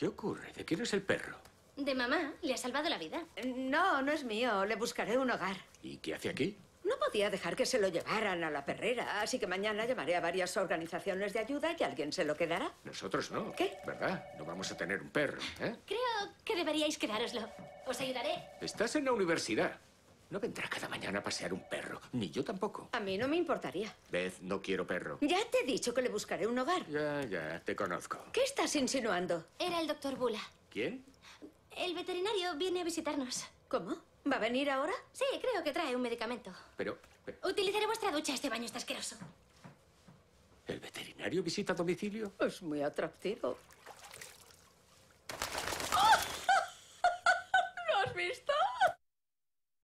¿Qué ocurre? ¿De quién es el perro? De mamá. Le ha salvado la vida. No, no es mío. Le buscaré un hogar. ¿Y qué hace aquí? No podía dejar que se lo llevaran a la perrera, así que mañana llamaré a varias organizaciones de ayuda y alguien se lo quedará. Nosotros no. ¿Qué? ¿Verdad? No vamos a tener un perro, ¿eh? Creo que deberíais quedároslo. Os ayudaré. Estás en la universidad. No vendrá cada mañana a pasear un perro. Ni yo tampoco. A mí no me importaría. Beth, no quiero perro. Ya te he dicho que le buscaré un hogar. Ya, te conozco. ¿Qué estás insinuando? Era el doctor Bula. ¿Quién? El veterinario viene a visitarnos. ¿Cómo? ¿Va a venir ahora? Sí, creo que trae un medicamento. Pero... Utilizaré vuestra ducha. Este baño está asqueroso. ¿El veterinario visita a domicilio? Es muy atractivo.